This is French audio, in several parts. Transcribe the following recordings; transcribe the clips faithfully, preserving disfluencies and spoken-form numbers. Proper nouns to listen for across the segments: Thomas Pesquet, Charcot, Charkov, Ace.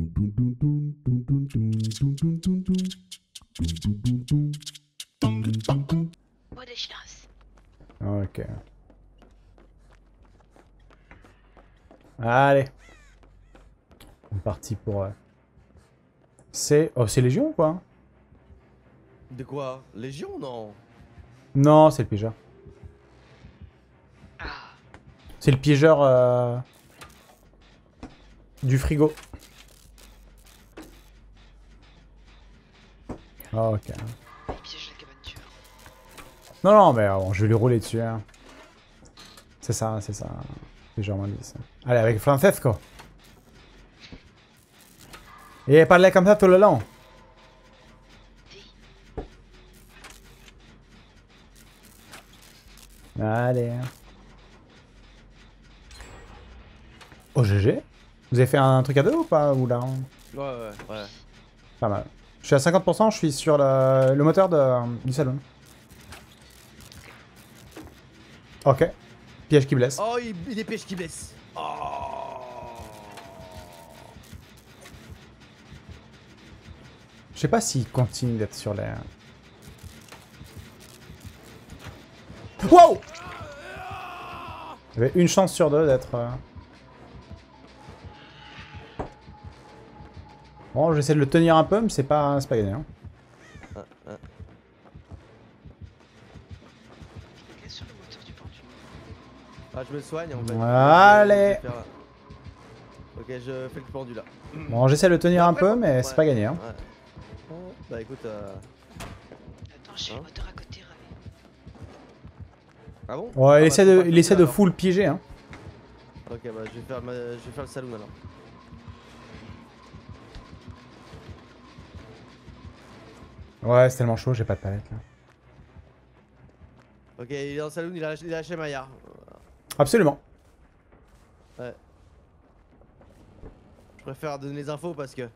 Bois de chasse. Ok. Allez. On est parti pour... Euh... C'est... Oh, c'est Légion ou quoi? De quoi? Légion, non? Non, c'est le piégeur. C'est le piégeur... Euh... Du frigo. Oh, ok. Non, non, mais bon, je vais lui rouler dessus. Hein. C'est ça, c'est ça. Piégeur moins dix. Allez, avec Francesco. Et parler comme ça tout le long. Allez. Oh, G G. Vous avez fait un truc à deux ou pas? Ou là on... Ouais, ouais, ouais. Pas mal. Je suis à cinquante pour cent, je suis sur le, le moteur de, du salon. Ok. Piège qui blesse. Oh, il, il est piège qui blesse. Oh. Je sais pas s'il continue d'être sur l'air. Wow! J'avais une chance sur deux d'être... Euh... Bon, j'essaie de le tenir un peu, mais c'est pas, c'est pas gagné. Hein. Ah, ah. Ah, je me soigne en fait. Allez. Ok, je fais le pendu là. Bon, j'essaie de le tenir un peu, mais ouais, c'est pas gagné. Hein. Ouais. Bah écoute... Euh... Attends, j'ai le moteur à côté, Ravi. Ah bon? Ouais, ah, il bah, essaie de, il essaie de full piéger. Hein. Ok, bah je vais faire, ma... je vais faire le saloon alors. Ouais, c'est tellement chaud, j'ai pas de palette là. Ok, il est dans le saloon, il a lâché, il a lâché Maillard. Absolument. Ouais. Je préfère donner les infos parce que...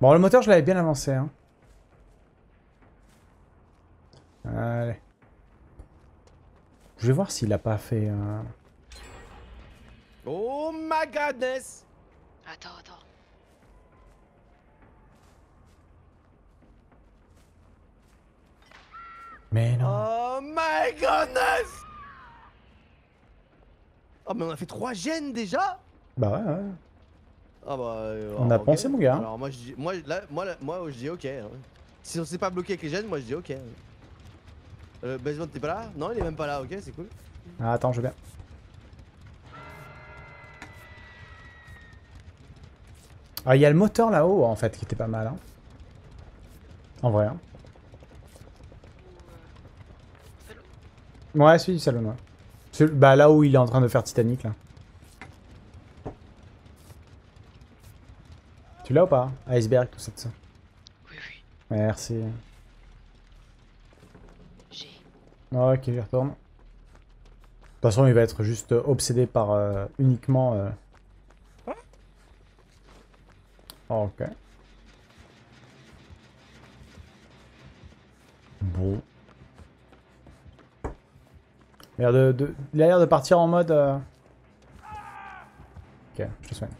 Bon, le moteur, je l'avais bien avancé. Hein. Allez. Je vais voir s'il a pas fait... Euh... Oh my godness! Attends, attends. Mais non. Oh my goodness. Oh mais on a fait trois gènes déjà. Bah ouais ouais. Ah bah... Euh, on a okay. pensé mon gars. Alors moi je dis... Moi, là, moi, là, moi je dis ok. Si on s'est pas bloqué avec les gènes, moi je dis ok. Le basement t'es pas là? Non il est même pas là, ok c'est cool. Ah, attends je vais bien. Ah il y a le moteur là-haut en fait qui était pas mal hein. En vrai hein. Ouais, celui du salon, ouais. Celui, bah là où il est en train de faire Titanic, là. Tu l'as ou pas? Iceberg, tout ça, tout ça. Oui, oui. Merci. J'ai. Ok, j'y retourne. De toute façon, il va être juste obsédé par euh, uniquement... Euh... Oh, ok. Bon. Il a l'air de, de, de partir en mode... Euh... Ok, je te soigne.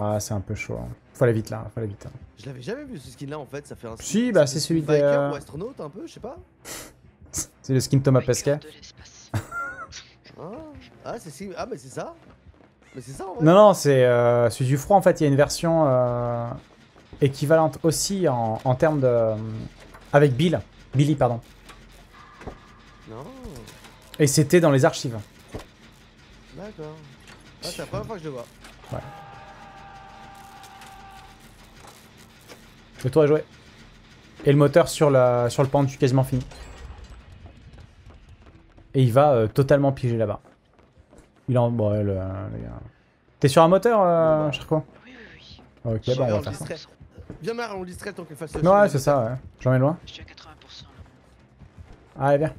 Ah, c'est un peu chaud. Hein. Faut aller vite là, faut aller vite. Hein. Je l'avais jamais vu ce skin là en fait, ça fait un... Si, bah c'est celui de... Biker euh... ou astronaute un peu, je sais pas. C'est le skin Thomas Pesquet. ah, ah, ah mais c'est ça. Mais c'est ça en vrai. Non, non, c'est euh, celui du froid en fait, il y a une version euh, équivalente aussi en, en termes de... Euh, avec Bill. Billy, pardon. Non. Et c'était dans les archives. D'accord. Ah, c'est la première fois que je le vois. Ouais. Le tour est joué. Et le moteur sur, la... sur le pendu quasiment fini. Et il va euh, totalement piéger là-bas. Il en... Bon, ouais, le... T'es sur un moteur, euh, bah. Charcot? Oui, oui, oui. Ok, bon, on va faire ça. Bien marre, on distrait tant qu'il fasse le... Non, ouais, c'est ça, ouais. J'en ai loin. Je suis à quatre-vingts pour cent. Allez, viens.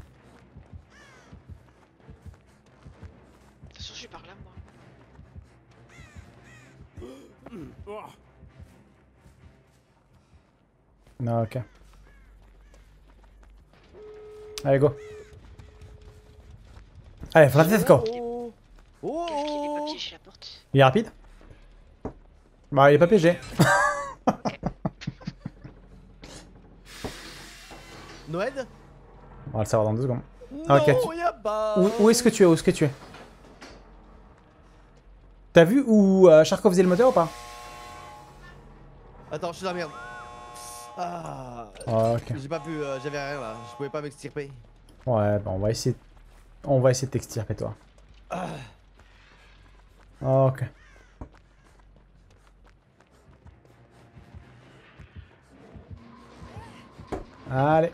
Non, ok. Allez, go. Allez, Francesco. Oh, il est pas piégé chez la porte. Il est rapide? Bah il est pas piégé. Okay. Noël? On va le savoir dans deux secondes. Non, okay. Pas... Où, où est-ce que tu es? Où est-ce que tu es? T'as vu où euh, Charkov faisait le moteur ou pas? Attends, je suis dans la merde. Ah, ah okay. J'ai pas pu, euh, j'avais rien là, je pouvais pas m'extirper. Ouais, bah on va essayer, on va essayer de t'extirper toi. Ah. Ok. Allez,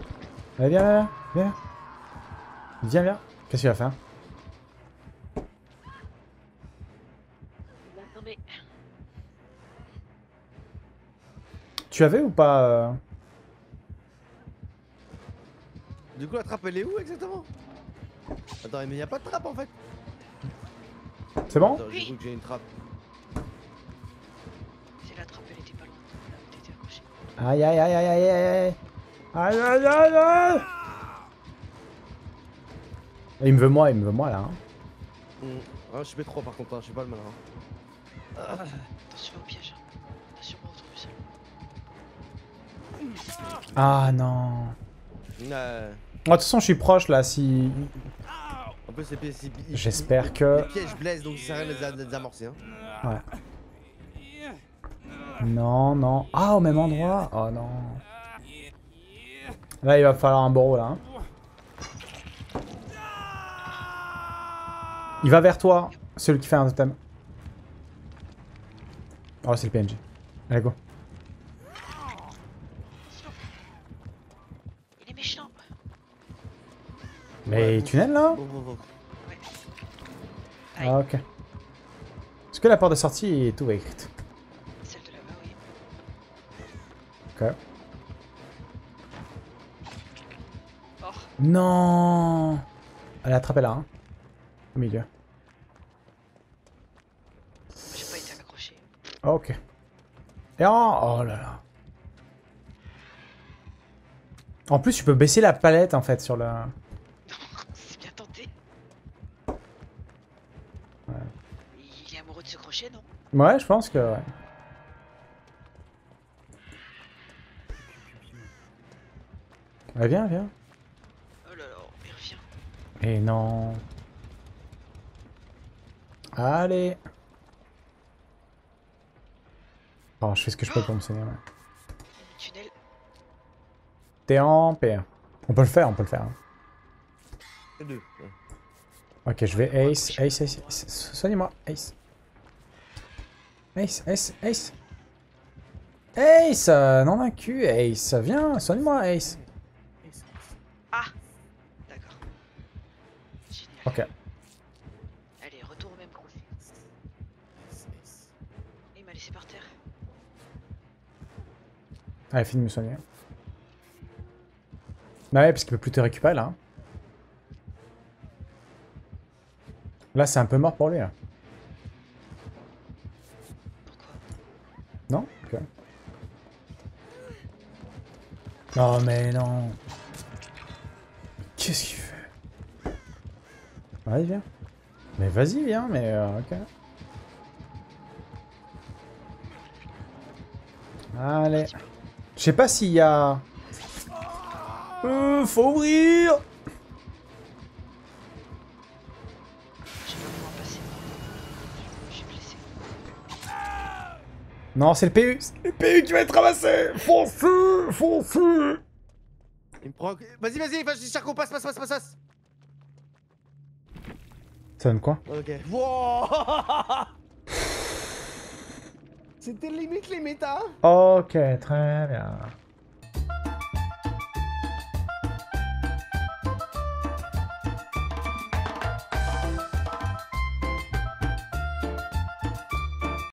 allez viens, viens, viens, viens, viens. Qu'est-ce qu'il va faire? Tu avais ou pas euh... Du coup la trappe elle est où exactement? Attends mais y a pas de trappe en fait. C'est bon? Attends, oui. J'ai cru que j'ai une trappe. C'est la trappe, elle était pas loin. Elle était accrochée. Aïe aïe aïe aïe aïe aïe aïe aïe aïe aïe. Il me veut moi, il me veut moi là. Hein. Mmh. Ah, je suis P trois par contre, hein. Je suis pas le malin. Hein. Ah. Attention au piège. Ah non. Euh... Oh, de toute façon je suis proche là si... J'espère que... Les pièges blessent donc ça sert à rien de les amorcer hein. Ouais. Non non. Ah au même endroit. Oh non. Là il va falloir un bourreau là hein. Il va vers toi. Celui qui fait un totem. Oh c'est le P N J. Allez go. Mais ouais, tunnel là bon, bon, bon. Ouais. Ah, ok. Est-ce que la porte de sortie est ouverte? Celle de là-bas, oui. Ok. Oh. Non. Elle a attrapé là, hein. Au milieu. J'ai pas été accroché. Ok. Et en... Oh là là. En plus, tu peux baisser la palette en fait sur le... Non. Ouais, je pense que... Ouais. Ouais, viens, viens. Oh là là, il revient. Et non. Allez. Oh, je fais ce que je peux pour me saigner, ouais. Tunnel. T'es en P un. On peut le faire, on peut le faire. Hein. Deux. Ok, je vais Ace, Ace, Ace, Ace. Soignez-moi, Ace. Ace, Ace, Ace. Ace, euh, non d'un cul, Ace. Viens, soigne-moi, Ace. Ah, d'accord. Ok. Allez, retour au même coin. Il m'a laissé par terre. Allez, finis de me soigner. Bah ouais, parce qu'il peut plus te récupérer là. Là, c'est un peu mort pour lui. Là. Non? Ok. Oh mais non. Qu'est-ce qu'il fait? Allez viens. Mais vas-y viens mais euh, ok. Allez. Je sais pas s'il y a... Euh, faut ouvrir. Non, c'est le P U, c'est le P U qui va être ramassé. Foncez, foncez. Il me prend... Vas-y, vas-y, vas-y, Charcot, passe, passe, passe, passe, passe. Ça donne quoi? Ok. Wow. C'était limite les méta. Ok, très bien.